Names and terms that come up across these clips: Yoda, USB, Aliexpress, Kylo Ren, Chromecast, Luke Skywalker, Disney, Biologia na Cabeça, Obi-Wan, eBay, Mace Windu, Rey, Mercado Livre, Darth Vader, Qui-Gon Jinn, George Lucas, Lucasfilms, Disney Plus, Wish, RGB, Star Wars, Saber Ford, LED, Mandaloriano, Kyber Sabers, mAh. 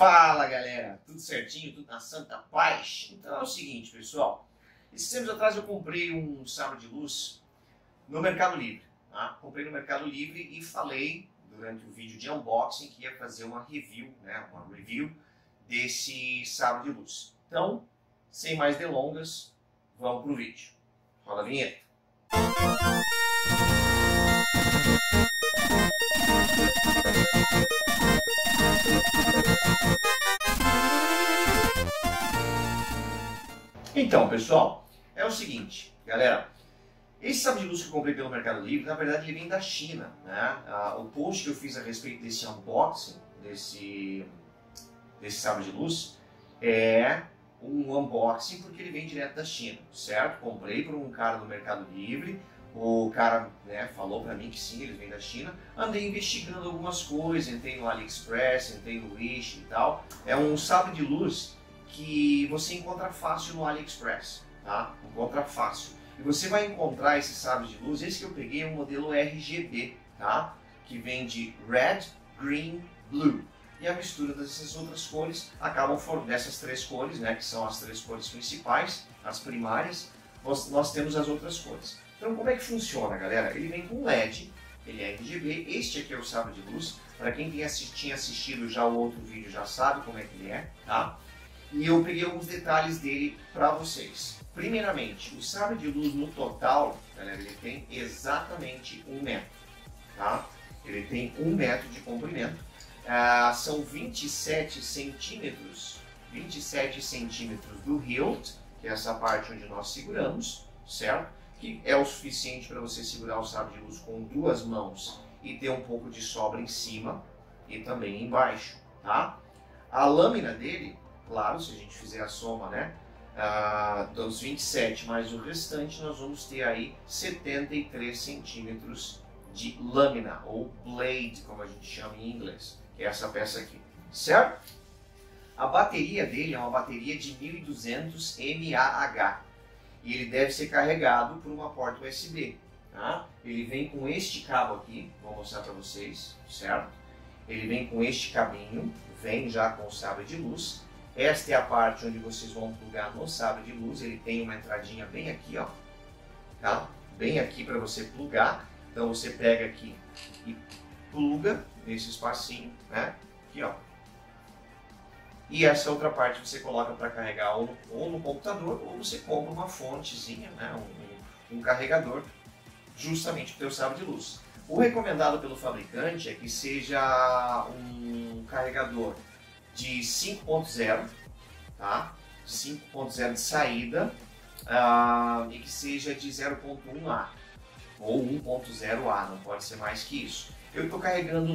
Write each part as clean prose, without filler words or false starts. Fala galera, tudo certinho, tudo na santa paz? Então é o seguinte pessoal, esses tempos atrás eu comprei um sabre de luz no Mercado Livre, tá? Comprei no Mercado Livre e falei durante o vídeo de unboxing que ia fazer uma review, né? Uma review desse sabre de luz. Então, sem mais delongas, vamos pro vídeo. Roda a vinheta. Então pessoal, é o seguinte, galera, esse sabre de luz que eu comprei pelo Mercado Livre, na verdade ele vem da China, né? O post que eu fiz a respeito desse unboxing, desse sabre de luz, é um unboxing porque ele vem direto da China, certo? Comprei por um cara do Mercado Livre, o cara, né, falou pra mim que sim, eles vêm da China. Andei investigando algumas coisas, entrei no Aliexpress, entrei no Wish e tal. É um sabre de luz que você encontra fácil no AliExpress, tá? Encontra fácil. E você vai encontrar esse sabre de luz, esse que eu peguei é um modelo RGB, tá? Que vem de Red, Green, Blue. E a mistura dessas outras cores acabam formando essas três cores, né? Que são as três cores principais, as primárias. Nós temos as outras cores. Então como é que funciona, galera? Ele vem com LED, ele é RGB, este aqui é o sabre de luz. Para quem tinha assistido já o outro vídeo já sabe como é que ele é, tá? E eu peguei alguns detalhes dele para vocês. Primeiramente, o sabre de luz no total, galera, ele tem exatamente 1 metro, tá? Ele tem 1 metro de comprimento, são 27 centímetros do hilt, que é essa parte onde nós seguramos, certo? Que é o suficiente para você segurar o sabre de luz com 2 mãos e ter um pouco de sobra em cima e também embaixo, tá? A lâmina dele, claro, se a gente fizer a soma, né, dos 27 mais o restante, nós vamos ter aí 73 centímetros de lâmina, ou blade, como a gente chama em inglês, que é essa peça aqui, certo? A bateria dele é uma bateria de 1200 mAh, e ele deve ser carregado por uma porta USB, tá? Ele vem com este cabo aqui, vou mostrar para vocês, certo? Ele vem com este cabinho, vem já com o sabre de luz. Esta é a parte onde vocês vão plugar no sabre de luz, ele tem uma entradinha bem aqui, ó, tá? Bem aqui para você plugar, então você pega aqui e pluga nesse espacinho, né? Aqui, ó. E essa outra parte você coloca para carregar ou no computador, ou você compra uma fontezinha, né? um carregador, justamente para o sabre de luz. O recomendado pelo fabricante é que seja um carregador de 5.0, tá? 5.0 de saída, e que seja de 0.1A ou 1.0A, não pode ser mais que isso. Eu estou carregando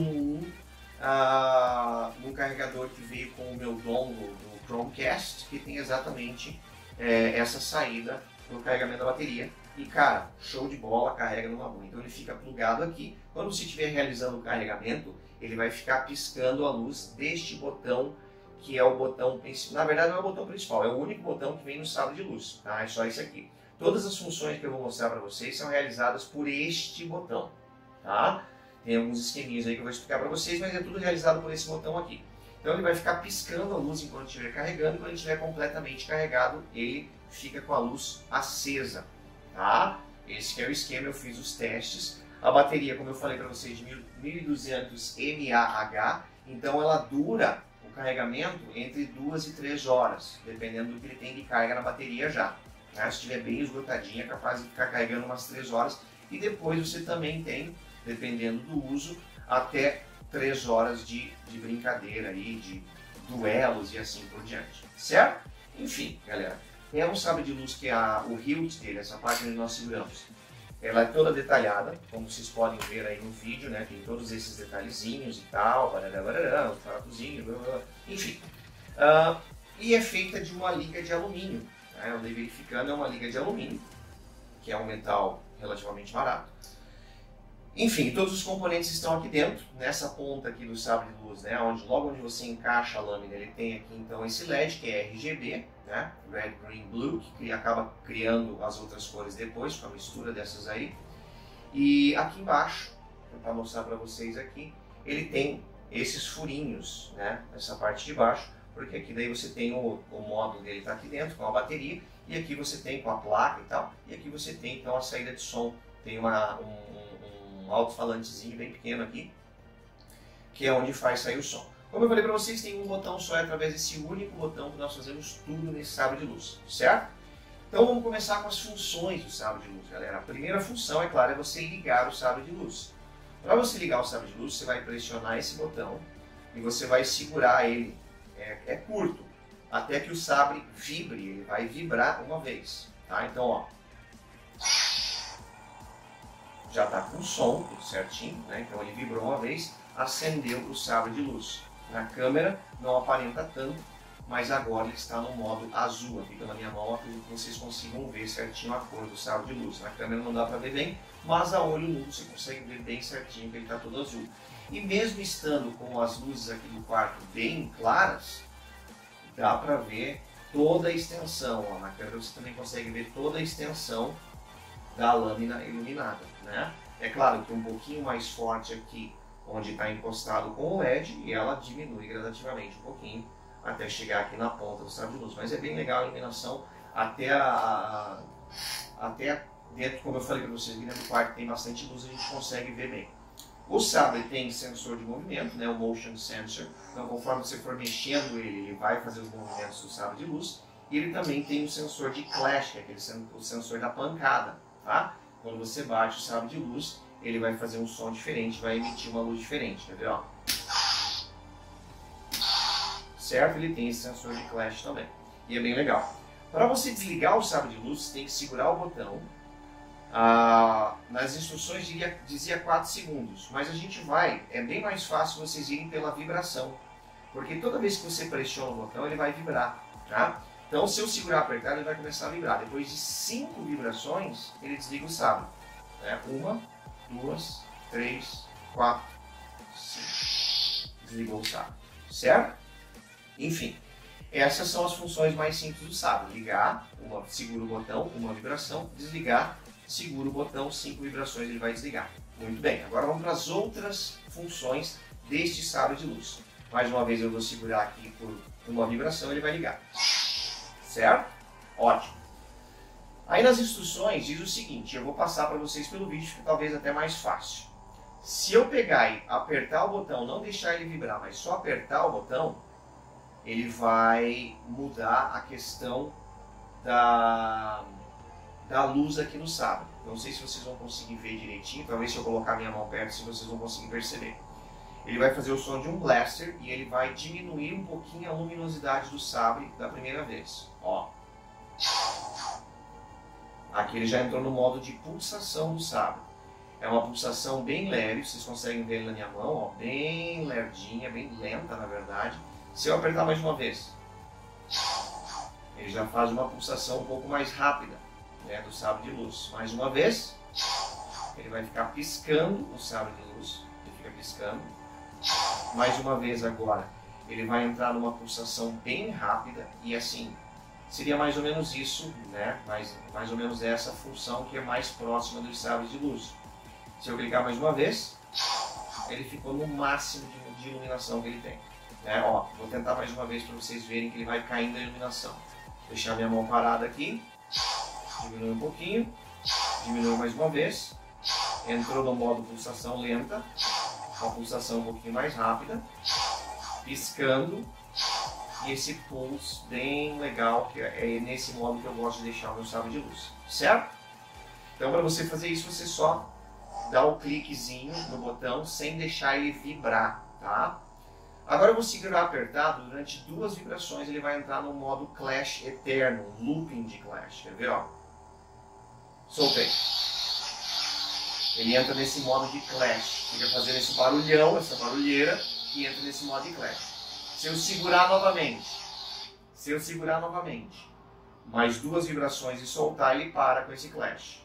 no carregador que veio com o meu dongle do Chromecast, que tem exatamente essa saída do carregamento da bateria. E cara, show de bola, carrega numa boa. Então ele fica plugado aqui. Quando você estiver realizando o carregamento, ele vai ficar piscando a luz deste botão, que é o botão principal. Na verdade não é o botão principal, é o único botão que vem no sabre de luz, tá? É só esse aqui. Todas as funções que eu vou mostrar para vocês são realizadas por este botão, tá? Tem alguns esqueminhos aí que eu vou explicar para vocês, mas é tudo realizado por esse botão aqui. Então ele vai ficar piscando a luz enquanto estiver carregando, e quando ele estiver completamente carregado, ele fica com a luz acesa. Tá? Esse que é o esquema, eu fiz os testes. A bateria, como eu falei para vocês, de 1200 mAh, então ela dura o carregamento entre 2 e 3 horas, dependendo do que ele tem de carga na bateria já. Né? Se estiver bem esgotadinha, é capaz de ficar carregando umas 3 horas. E depois você também tem, dependendo do uso, até 3 horas de brincadeira, aí, de duelos e assim por diante. Certo? Enfim, galera. É um sabre de luz que o hilt dele, essa parte onde nós seguramos, ela é toda detalhada, como vocês podem ver aí no vídeo, né? Tem todos esses detalhezinhos e tal, barará, um parafusinho, blá, blá, blá. Enfim. E é feita de uma liga de alumínio, né? Eu andei verificando, é uma liga de alumínio, que é um metal relativamente barato. Enfim, todos os componentes estão aqui dentro, nessa ponta aqui do sabre de luz, né? Logo onde você encaixa a lâmina, ele tem aqui então esse LED que é RGB, né? Red, Green, Blue, que acaba criando as outras cores depois, com a mistura dessas aí. E aqui embaixo, vou tentar mostrar para vocês aqui, ele tem esses furinhos, né, essa parte de baixo, porque aqui daí você tem o módulo dele tá aqui dentro com a bateria, e aqui você tem com a placa e tal, e aqui você tem então a saída de som, tem um alto-falantezinho bem pequeno aqui, que é onde faz sair o som. Como eu falei para vocês, tem um botão só, é através desse único botão que nós fazemos tudo nesse sabre de luz, certo? Então vamos começar com as funções do sabre de luz, galera. A primeira função, é claro, é você ligar o sabre de luz. Para você ligar o sabre de luz, você vai pressionar esse botão e você vai segurar ele, é curto, até que o sabre vibre, ele vai vibrar uma vez, tá? Então, ó, já tá com o som, tudo certinho, né? Então ele vibrou uma vez, acendeu o sabre de luz. Na câmera não aparenta tanto, mas agora ele está no modo azul. Aqui pela minha mão, acredito que vocês consigam ver certinho a cor do sabre de luz. Na câmera não dá para ver bem, mas a olho nu você consegue ver bem certinho que ele está todo azul. E mesmo estando com as luzes aqui do quarto bem claras, dá para ver toda a extensão. Ó, na câmera você também consegue ver toda a extensão da lâmina iluminada, né? É claro que um pouquinho mais forte aqui, onde está encostado com o LED, e ela diminui gradativamente um pouquinho até chegar aqui na ponta do sabre de luz. Mas é bem legal a iluminação, até dentro, como eu falei para vocês, aqui dentro do quarto tem bastante luz, a gente consegue ver bem. O sabre tem sensor de movimento, né, o motion sensor, então conforme você for mexendo ele, ele vai fazer os movimentos do sabre de luz, e ele também tem um sensor de clash, que é aquele o sensor da pancada, tá? Quando você bate o sabre de luz, ele vai fazer um som diferente, vai emitir uma luz diferente, quer ver, ó? Certo? Ele tem esse sensor de clash também, e é bem legal. Para você desligar o sabre de luz, você tem que segurar o botão. Nas instruções dizia 4 segundos, mas a gente vai, é bem mais fácil vocês irem pela vibração, porque toda vez que você pressiona o botão, ele vai vibrar, tá? Então, se eu segurar apertado, ele vai começar a vibrar. Depois de 5 vibrações, ele desliga o sabre, né? 1, 2, 3, 4, 5. Desligou o sabre, certo? Enfim, essas são as funções mais simples do sabre. Ligar, segura o botão, 1 vibração. Desligar, segura o botão, 5 vibrações, ele vai desligar. Muito bem, agora vamos para as outras funções deste sabre de luz. Mais uma vez eu vou segurar aqui por 1 vibração, ele vai ligar. Certo? Ótimo. Aí nas instruções diz o seguinte, eu vou passar para vocês pelo vídeo, que talvez até mais fácil. Se eu pegar e apertar o botão, não deixar ele vibrar, mas só apertar o botão, ele vai mudar a questão da luz aqui no sabre. Não sei se vocês vão conseguir ver direitinho, talvez se eu colocar minha mão perto, se vocês vão conseguir perceber. Ele vai fazer o som de um blaster e ele vai diminuir um pouquinho a luminosidade do sabre da primeira vez. Ó. Aqui ele já entrou no modo de pulsação do sabre. É uma pulsação bem leve, vocês conseguem ver na minha mão, ó, bem levinha, bem lenta na verdade. Se eu apertar mais uma vez, ele já faz uma pulsação um pouco mais rápida, né, do sabre de luz. Mais uma vez, ele vai ficar piscando o sabre de luz, ele fica piscando. Mais uma vez agora, ele vai entrar numa pulsação bem rápida e assim. Seria mais ou menos isso, né? Mais ou menos essa função que é mais próxima dos sabres de luz. Se eu clicar mais uma vez, ele ficou no máximo de iluminação que ele tem. Né? Ó, vou tentar mais uma vez para vocês verem que ele vai caindo a iluminação. Deixar minha mão parada aqui, diminui um pouquinho, diminui mais uma vez, entrou no modo pulsação lenta, uma pulsação um pouquinho mais rápida, piscando. E esse pulso bem legal, que é nesse modo que eu gosto de deixar o meu sabre de luz, certo? Então para você fazer isso, você só dá um cliquezinho no botão sem deixar ele vibrar, tá? Agora eu vou segurar apertado, durante 2 vibrações ele vai entrar no modo clash eterno, looping de clash, quer ver, ó? Soltei. Ele entra nesse modo de clash, fica fazendo esse barulhão, essa barulheira, e entra nesse modo de clash. Se eu segurar novamente, mais 2 vibrações e soltar, ele para com esse clash.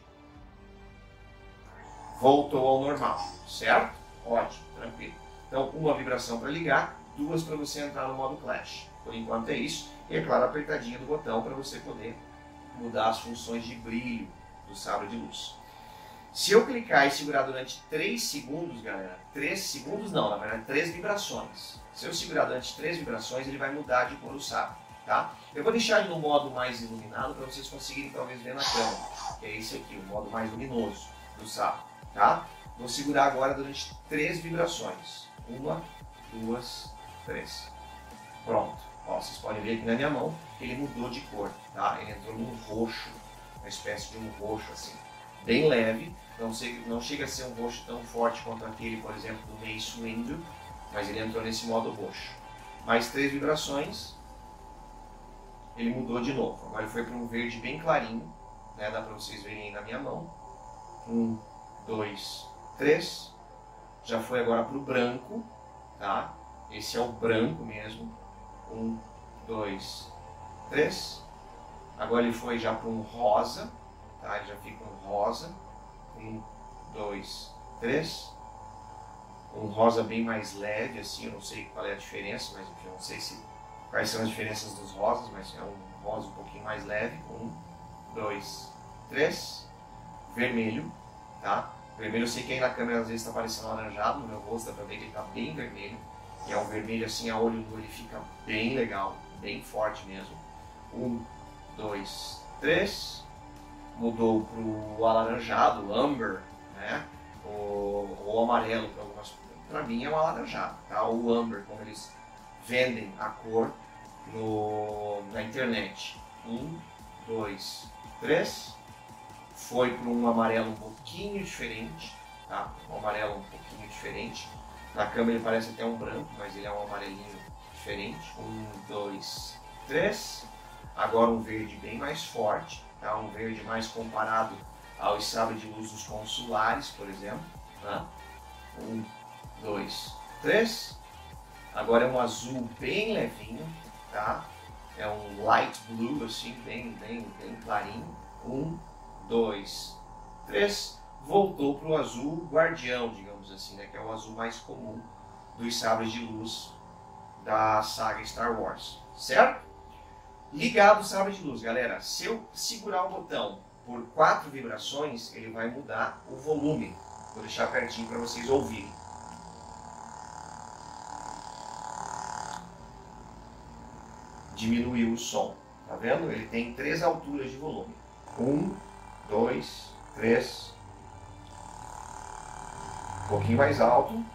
Voltou ao normal, certo? Ótimo, tranquilo. Então, 1 vibração para ligar, 2 para você entrar no modo clash. Por enquanto é isso. E é claro, apertadinha do botão para você poder mudar as funções de brilho do sabre de luz. Se eu clicar e segurar durante 3 segundos, galera, 3 segundos não, na verdade 3 vibrações. Se eu segurar durante 3 vibrações, ele vai mudar de cor o sapo, tá? Eu vou deixar ele no modo mais iluminado para vocês conseguirem talvez ver na câmera. Que é esse aqui, o modo mais luminoso do sapo, tá? Vou segurar agora durante 3 vibrações. 1, 2, 3. Pronto. Ó, vocês podem ver aqui na minha mão que ele mudou de cor, tá? Ele entrou num roxo, uma espécie de um roxo assim. Bem leve, não chega a ser um roxo tão forte quanto aquele, por exemplo, do Mace Windu, mas ele entrou nesse modo roxo. Mais 3 vibrações, ele mudou de novo. Agora ele foi para um verde bem clarinho, né? Dá para vocês verem aí na minha mão. 1, 2, 3. Já foi agora para o branco, tá? Esse é o branco mesmo. 1, 2, 3. Agora ele foi já para um rosa. Tá, ele já fica um rosa, 1, 2, 3, um rosa bem mais leve, assim, eu não sei qual é a diferença, mas enfim, eu não sei quais são as diferenças dos rosas, mas é um rosa um pouquinho mais leve, 1, 2, 3, vermelho, tá? Vermelho eu sei que aí na câmera às vezes está parecendo alaranjado, no meu rosto dá pra ver que ele tá bem vermelho, e é um vermelho assim, a olho nu ele fica bem legal, bem forte mesmo, 1, 2, 3, mudou para o alaranjado, amber, né? Ou amarelo, para mim é um alaranjado, tá? O amber, como eles vendem a cor na internet. 1, 2, 3, foi para um amarelo um pouquinho diferente, tá? Um amarelo um pouquinho diferente, na câmera ele parece até um branco, mas ele é um amarelinho diferente. 1, 2, 3, agora um verde bem mais forte. Tá, um verde mais comparado aos sabres de luz dos consulares, por exemplo. Né? 1, 2, 3. Agora é um azul bem levinho, tá? É um light blue, assim, bem clarinho. 1, 2, 3. Voltou para o azul guardião, digamos assim, né? Que é o azul mais comum dos sabres de luz da saga Star Wars, certo? Ligado o sabre de luz, galera, se eu segurar o botão por 4 vibrações, ele vai mudar o volume. Vou deixar pertinho para vocês ouvirem. Diminuiu o som, tá vendo? Ele tem 3 alturas de volume. 1, 2, 3. Um pouquinho mais alto.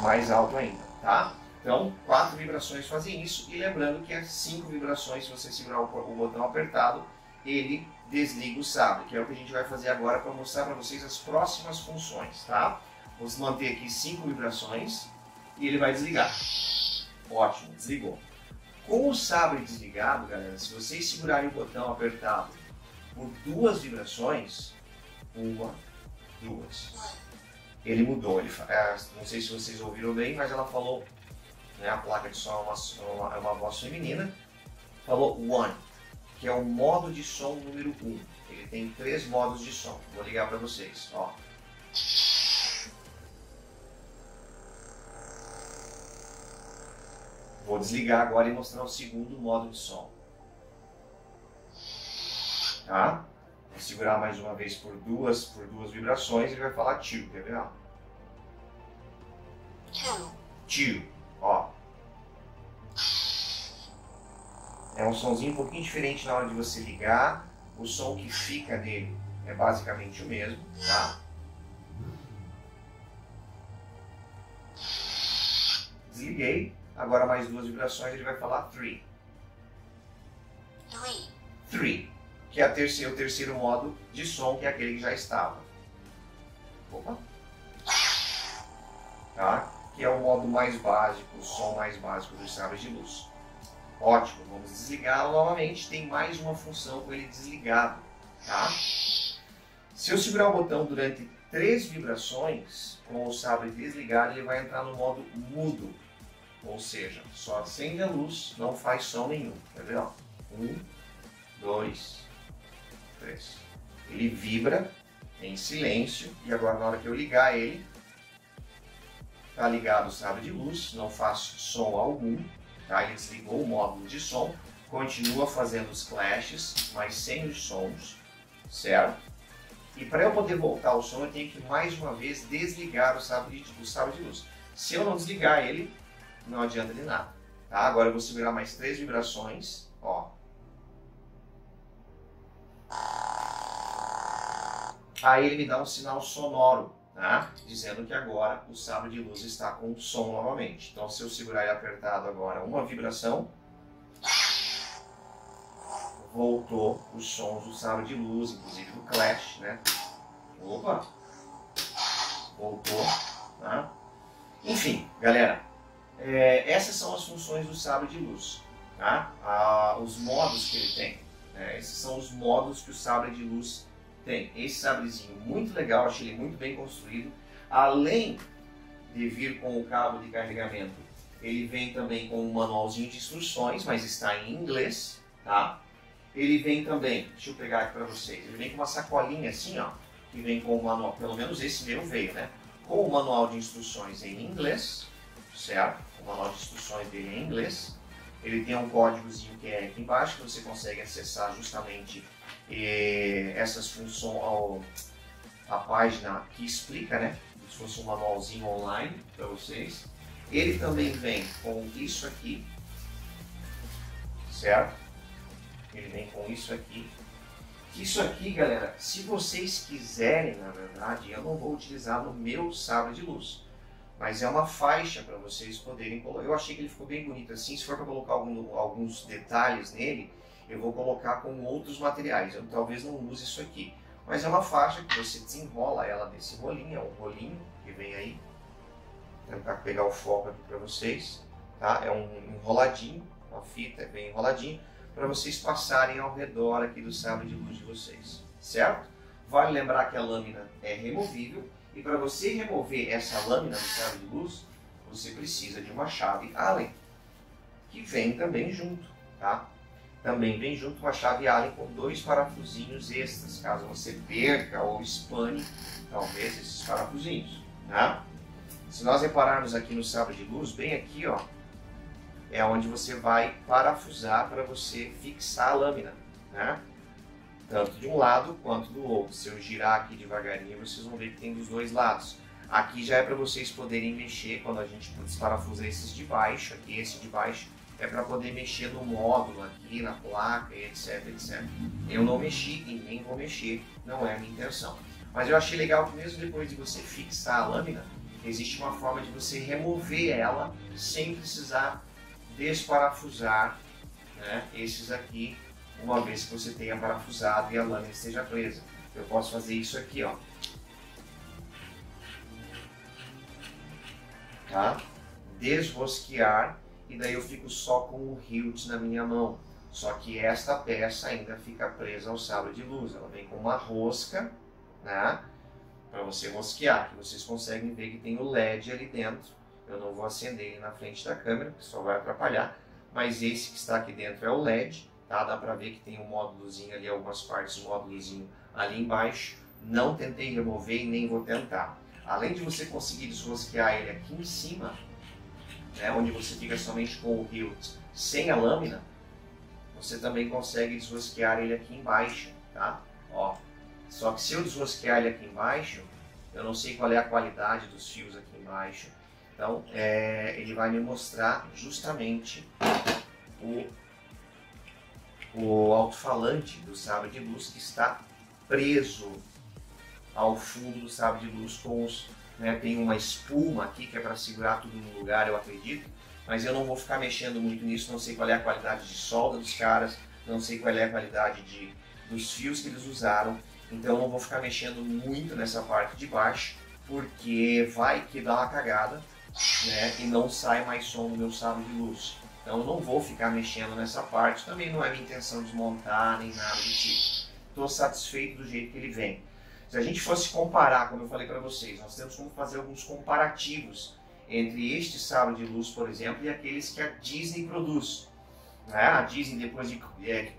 Mais alto ainda, tá? Então, 4 vibrações fazem isso, e lembrando que as 5 vibrações, se você segurar o botão apertado, ele desliga o sabre, que é o que a gente vai fazer agora para mostrar para vocês as próximas funções, tá? Vamos manter aqui 5 vibrações e ele vai desligar. Ótimo, desligou. Com o sabre desligado, galera, se vocês segurarem o botão apertado por 2 vibrações, 1, 2, ele mudou, ele, não sei se vocês ouviram bem, mas ela falou... A placa de som é uma voz feminina, falou One, que é o modo de som número 1. Ele tem 3 modos de som. Vou ligar para vocês. Ó. Vou desligar agora e mostrar o segundo modo de som. Tá? Vou segurar mais uma vez por duas vibrações e ele vai falar tio. Quer ver? Ó. Tio. Ó, é um somzinho um pouquinho diferente na hora de você ligar, o som que fica dele é basicamente o mesmo, tá? Desliguei, agora mais 2 vibrações ele vai falar 3, que é o terceiro modo de som, que é aquele que já estava. Opa! Tá? Que é o modo mais básico, o som mais básico dos sabres de luz. Ótimo, vamos desligá-lo novamente. Tem mais uma função com ele desligado, tá? Se eu segurar o botão durante 3 vibrações, com o sabre desligado, ele vai entrar no modo mudo. Ou seja, só acende a luz, não faz som nenhum. Tá vendo? 1, 2, 3. Ele vibra em silêncio e agora na hora que eu ligar ele, tá ligado o sabre de luz, não faz som algum, tá? Ele desligou o módulo de som continua fazendo os clashes, mas sem os sons, certo? E para eu poder voltar o som, eu tenho que mais uma vez desligar o sabre de luz. Se eu não desligar ele, não adianta de nada. Tá? Agora eu vou segurar mais 3 vibrações, ó. Aí ele me dá um sinal sonoro, tá? Dizendo que agora o sabre de luz está com som novamente. Então se eu segurar ele apertado agora, uma vibração, voltou os sons do sabre de luz, inclusive do clash, né? Opa! Voltou, tá? Enfim, galera, essas são as funções do sabre de luz, tá? Os modos que ele tem, né? Esses são os modos que o sabre de luz tem. Esse sabrezinho muito legal, achei ele muito bem construído. Além de vir com o cabo de carregamento, ele vem também com um manualzinho de instruções, mas está em inglês, tá? Ele vem também, deixa eu pegar aqui para vocês, ele vem com uma sacolinha assim, ó, que vem com o manual, pelo menos esse meu veio, né? Com o manual de instruções em inglês, certo? O manual de instruções dele é em inglês. Ele tem um códigozinho que é aqui embaixo, que você consegue acessar justamente essas funções, a página que explica, né? Como se fosse um manualzinho online para vocês. Ele também vem com isso aqui, certo? Ele vem com isso aqui. Isso aqui, galera, se vocês quiserem, na verdade, eu não vou utilizar no meu sabre de luz. Mas é uma faixa para vocês poderem colocar. Eu achei que ele ficou bem bonito assim. Se for para colocar alguns detalhes nele, eu vou colocar com outros materiais. Eu talvez não use isso aqui. Mas é uma faixa que você desenrola ela desse rolinho. É um rolinho que vem aí. Vou tentar pegar o foco aqui para vocês. Tá? É um enroladinho, uma fita bem enroladinha, para vocês passarem ao redor aqui do sabre de luz de vocês, certo? Vale lembrar que a lâmina é removível e para você remover essa lâmina do sabre de luz, você precisa de uma chave Allen, que vem também junto, tá? Também vem junto uma chave Allen com 2 parafusinhos extras, caso você perca ou espane, talvez, esses parafusinhos, tá? Se nós repararmos aqui no sabre de luz, bem aqui, ó, é onde você vai parafusar para você fixar a lâmina, né? Tanto de um lado quanto do outro. Se eu girar aqui devagarinho, vocês vão ver que tem dos dois lados. Aqui já é para vocês poderem mexer, quando a gente desparafusa esses de baixo, aqui esse de baixo é para poder mexer no módulo aqui, na placa, etc, etc. Eu não mexi e nem vou mexer, não é a minha intenção. Mas eu achei legal que mesmo depois de você fixar a lâmina, existe uma forma de você remover ela sem precisar desparafusar, né, esses aqui, uma vez que você tenha parafusado e a lâmina esteja presa. Eu posso fazer isso aqui, ó. Tá? Desrosquear e daí eu fico só com o hilt na minha mão. Só que esta peça ainda fica presa ao sabre de luz. Ela vem com uma rosca, né, para você rosquear. Vocês conseguem ver que tem o LED ali dentro. Eu não vou acender ele na frente da câmera, que só vai atrapalhar. Mas esse que está aqui dentro é o LED, tá? Dá pra ver que tem um módulozinho ali, algumas partes, um módulozinho ali embaixo. Não tentei remover e nem vou tentar. Além de você conseguir desrosquear ele aqui em cima, né, onde você fica somente com o hilt sem a lâmina, você também consegue desrosquear ele aqui embaixo, tá? Ó, só que se eu desrosquear ele aqui embaixo, eu não sei qual é a qualidade dos fios aqui embaixo. Então, ele vai me mostrar justamente o alto-falante do sabre de luz que está preso ao fundo do sabre de luz com os... né, tem uma espuma aqui que é para segurar tudo no lugar, eu acredito, mas eu não vou ficar mexendo muito nisso, não sei qual é a qualidade de solda dos caras, não sei qual é a qualidade dos fios que eles usaram, então eu não vou ficar mexendo muito nessa parte de baixo, porque vai que dá uma cagada, né, e não sai mais som do meu sabre de luz. Então eu não vou ficar mexendo nessa parte, também não é minha intenção desmontar nem nada do tipo. Estou satisfeito do jeito que ele vem. Se a gente fosse comparar, como eu falei para vocês, nós temos como fazer alguns comparativos entre este sabre de luz, por exemplo, e aqueles que a Disney produz. Né? A Disney, depois que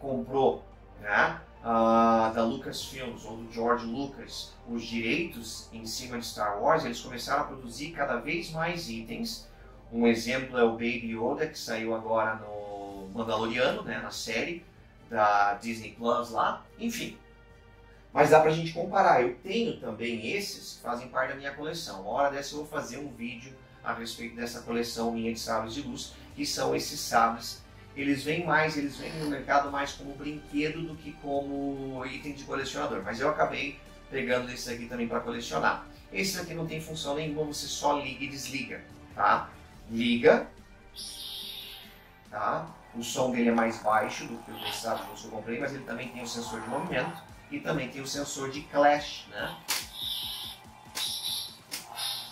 comprou, né, da Lucasfilms ou do George Lucas, os direitos em cima de Star Wars, eles começaram a produzir cada vez mais itens. Um exemplo é o Baby Yoda, que saiu agora no Mandaloriano, né, na série da Disney Plus lá, enfim. Mas dá pra gente comparar. Eu tenho também esses que fazem parte da minha coleção. Uma hora dessa eu vou fazer um vídeo a respeito dessa coleção minha de sabres de luz, que são esses sabres. Eles vêm no mercado mais como brinquedo do que como item de colecionador. Mas eu acabei pegando esses aqui também para colecionar. Esses aqui não tem função nenhuma, você só liga e desliga, tá? Liga, tá? O som dele é mais baixo do que o dos sabres que eu comprei, mas ele também tem um sensor de movimento. E também tem o sensor de clash, né?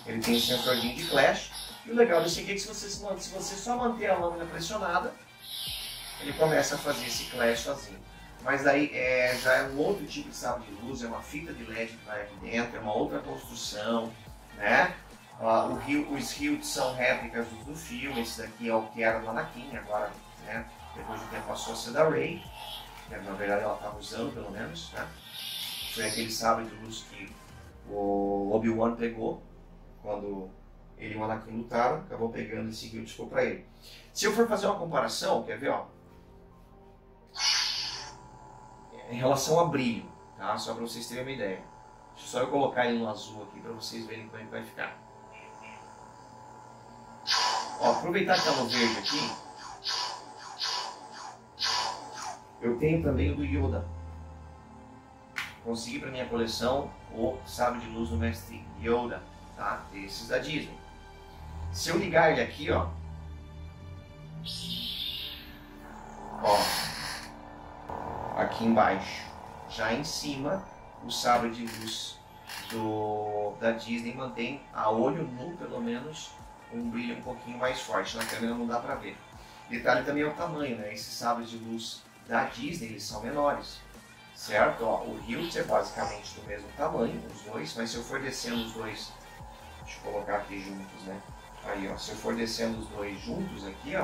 Ele tem um sensorzinho de clash. E o legal desse aqui é que se você só manter a lâmina pressionada, ele começa a fazer esse clash sozinho. Mas daí já é um outro tipo de sabre de luz, é uma fita de LED que vai aqui dentro, é uma outra construção, né? Os hilts são réplicas do filme, esse daqui é o que era do Anakin, agora, né? Depois de tempo passou a ser da Rey. Na verdade ela estava usando, pelo menos, né? Foi aquele sabre de luz que o Obi-Wan pegou quando ele e o Anakin lutaram, acabou pegando e seguiu o disco para ele. Se eu for fazer uma comparação, quer ver, ó, em relação a brilho, tá? Só para vocês terem uma ideia. Deixa só eu colocar ele no azul aqui para vocês verem como ele vai ficar. Ó, aproveitar que tá no verde aqui. Eu tenho também o do Yoda. Consegui para minha coleção o sabre de luz do mestre Yoda, tá? Esses da Disney. Se eu ligar ele aqui, ó. Ó. Aqui embaixo. Já em cima, o sabre de luz da Disney mantém a olho nu, pelo menos, um brilho um pouquinho mais forte. Na câmera não dá para ver. Detalhe também é o tamanho, né? Esses sabres de luz da Disney, eles são menores, certo? Ó, o hilt é basicamente do mesmo tamanho, os dois, mas se eu for descendo os dois, deixa eu colocar aqui juntos, né? Aí, ó, se eu for descendo os dois juntos aqui, ó,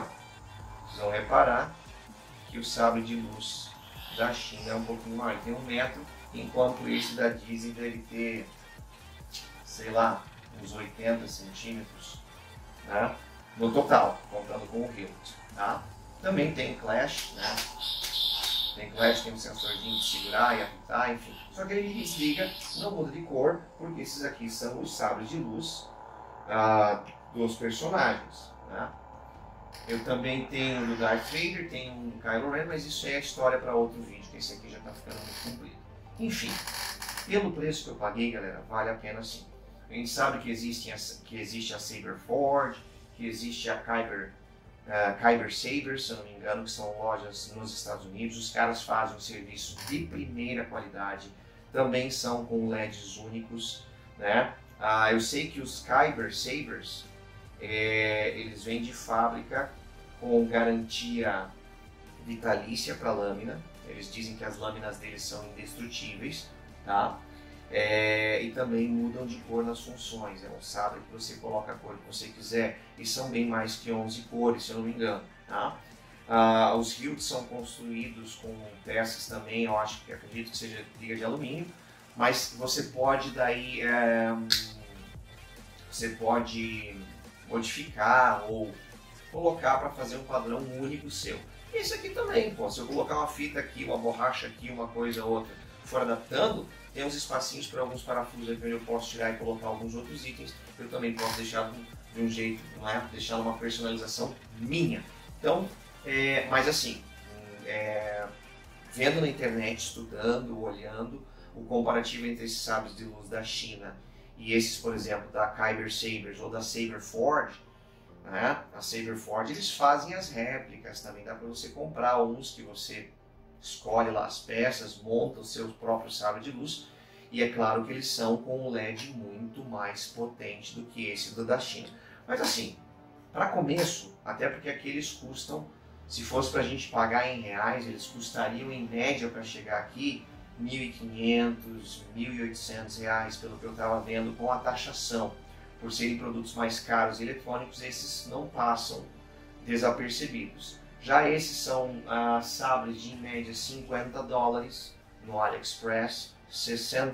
vocês vão reparar que o sabre de luz da China é um pouquinho maior, ele tem 1 metro, enquanto esse da Disney deve ter, sei lá, uns 80 centímetros, né? No total, contando com o hilt, tá? Também tem clash, né? Tem clash, tem um sensorzinho de segurar e apitar, enfim. Só que ele desliga, não muda de cor, porque esses aqui são os sabres de luz dos personagens, né? Eu também tenho o do Darth Vader, tenho um Kylo Ren, mas isso é história para outro vídeo, que esse aqui já está ficando muito comprido. Enfim, pelo preço que eu paguei, galera, vale a pena sim. A gente sabe que existe a Saber Ford, que existe a Kyber Sabers, se eu não me engano, que são lojas nos Estados Unidos. Os caras fazem um serviço de primeira qualidade, também são com LEDs únicos, né? Eu sei que os Kyber Sabers, eles vêm de fábrica com garantia vitalícia para lâmina. Eles dizem que as lâminas deles são indestrutíveis, tá? E também mudam de cor nas funções, é um sabre que você coloca a cor que você quiser e são bem mais que 11 cores, se eu não me engano, tá? Os hilts são construídos com peças também, eu acho que acredito que seja liga de alumínio, mas você pode daí você pode modificar ou colocar para fazer um padrão único seu. E esse aqui também, pô, se eu colocar uma fita aqui, uma borracha aqui, uma coisa ou outra, for adaptando, tem uns espacinhos para alguns parafusos aqui onde eu posso tirar e colocar alguns outros itens. Eu também posso deixar de um jeito, não é? Deixar uma personalização minha. Então, mas assim, vendo na internet, estudando, olhando, o comparativo entre esses sabres de luz da China e esses, por exemplo, da Kyber Sabers ou da Saber Ford, né? A Saber Ford, eles fazem as réplicas também, dá para você comprar uns que você escolhe lá as peças, monta o seu próprio sabre de luz e é claro que eles são com um LED muito mais potente do que esse da China. Mas assim, para começo, até porque aqui eles custam, se fosse para a gente pagar em reais, eles custariam em média para chegar aqui R$ 1.500, R$ 1.800, pelo que eu estava vendo com a taxação. Por serem produtos mais caros e eletrônicos, esses não passam desapercebidos. Já esses são sabres de em média $50 no Aliexpress, $60,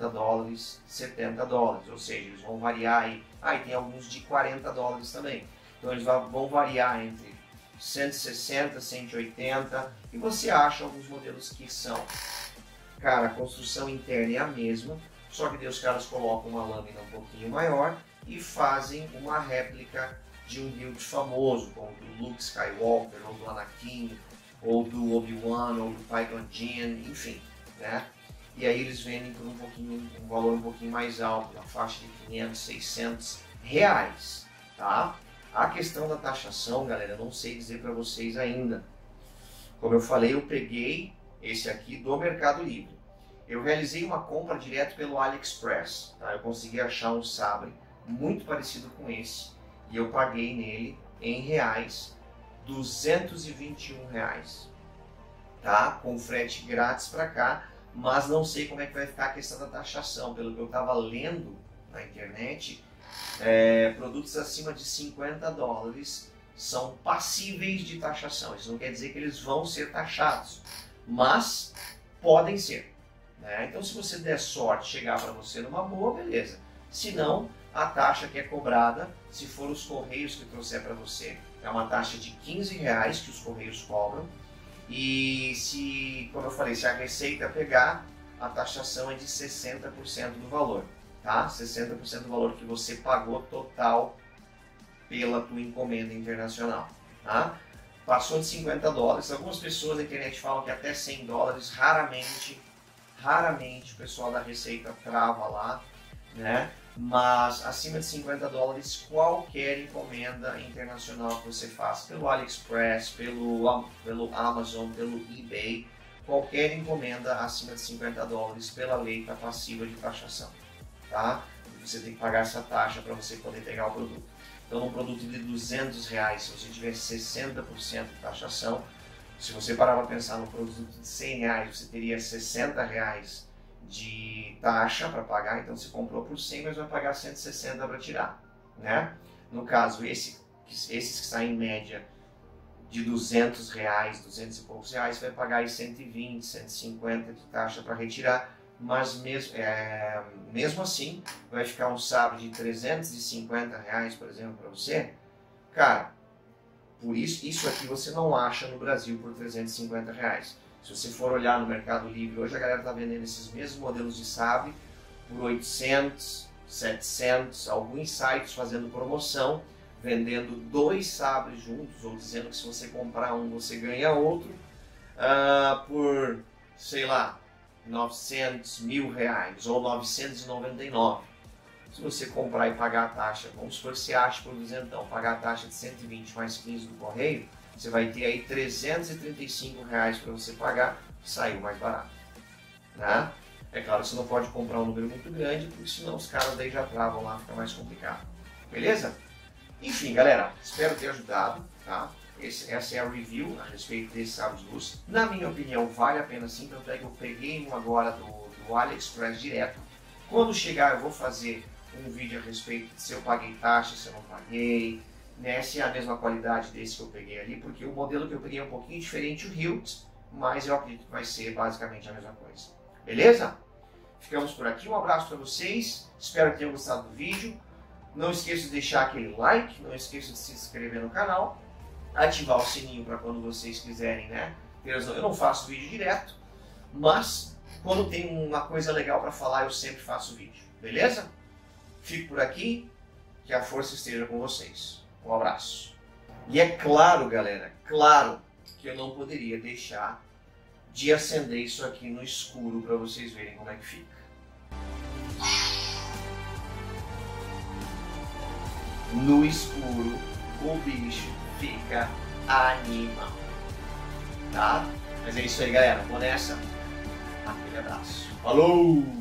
$70, ou seja, eles vão variar aí. E tem alguns de $40 também. Então eles vão variar entre 160, 180 e você acha alguns modelos que são, cara, a construção interna é a mesma, só que daí os caras colocam uma lâmina um pouquinho maior e fazem uma réplica de um build famoso, como do Luke Skywalker, ou do Anakin, ou do Obi-Wan, ou do Qui-Gon Jinn, enfim, né? E aí eles vendem por um valor um pouquinho mais alto, na faixa de 500, 600 reais, tá? A questão da taxação, galera, eu não sei dizer para vocês ainda. Como eu falei, eu peguei esse aqui do Mercado Livre. Eu realizei uma compra direto pelo Aliexpress, tá? Eu consegui achar um sabre muito parecido com esse e eu paguei nele em reais, R$221, tá? Com frete grátis para cá, mas não sei como é que vai ficar a questão da taxação. Pelo que eu estava lendo na internet, produtos acima de $50 são passíveis de taxação. Isso não quer dizer que eles vão ser taxados, mas podem ser, né? Então, se você der sorte, chegar para você numa boa, beleza. Se não, a taxa que é cobrada, se for os Correios que trouxer para você, é uma taxa de R$15 que os Correios cobram. E se, como eu falei, se a Receita pegar, a taxação é de 60% do valor, tá? 60% do valor que você pagou total pela tua encomenda internacional, tá? Passou de $50, algumas pessoas na internet falam que até $100, raramente o pessoal da Receita trava lá, né? Mas acima de $50, qualquer encomenda internacional que você faça, pelo AliExpress, pelo Amazon, pelo eBay, qualquer encomenda acima de $50, pela lei, está passiva de taxação, tá? Você tem que pagar essa taxa para você poder pegar o produto. Então, um produto de R$200, se você tiver 60% de taxação, se você parar para pensar no produto de R$100, você teria R$60 de taxa para pagar. Então você comprou por 100, mas vai pagar 160 para tirar, né? No caso, esses que saem em média de R$200, 200 e poucos reais, vai pagar aí 120, 150 de taxa para retirar, mas mesmo assim vai ficar um sabre de R$350, por exemplo, para você, cara. Por isso aqui você não acha no Brasil por R$350. Se você for olhar no Mercado Livre, hoje a galera está vendendo esses mesmos modelos de sabre por 800, 700, alguns sites fazendo promoção, vendendo 2 sabres juntos, ou dizendo que se você comprar um, você ganha outro, por, sei lá, R$900, R$1.000 ou R$999. Se você comprar e pagar a taxa, vamos supor que você acha por R$200, pagar a taxa de 120 mais 15 do correio, você vai ter aí R$335 para você pagar, saiu mais barato, né? É claro, você não pode comprar um número muito grande, porque senão os caras daí já travam lá, fica mais complicado, beleza? Enfim, galera, espero ter ajudado, tá? Essa é a review a respeito desse sabre de luz. Na minha opinião, vale a pena sim, tanto é que eu peguei um agora do AliExpress direto. Quando chegar, eu vou fazer um vídeo a respeito de se eu paguei taxa, se eu não paguei, né, se é a mesma qualidade desse que eu peguei ali, porque o modelo que eu peguei é um pouquinho diferente, o Hilt, mas eu acredito que vai ser basicamente a mesma coisa. Beleza? Ficamos por aqui, um abraço para vocês, espero que tenham gostado do vídeo. Não esqueça de deixar aquele like, não esqueça de se inscrever no canal, ativar o sininho para quando vocês quiserem, né? Eu não faço vídeo direto, mas quando tem uma coisa legal para falar, eu sempre faço vídeo, beleza? Fico por aqui, que a força esteja com vocês. Um abraço. E é claro, galera, claro que eu não poderia deixar de acender isso aqui no escuro para vocês verem como é que fica. No escuro, o bicho fica animal. Tá? Mas é isso aí, galera. Vamos nessa. Aquele abraço. Falou!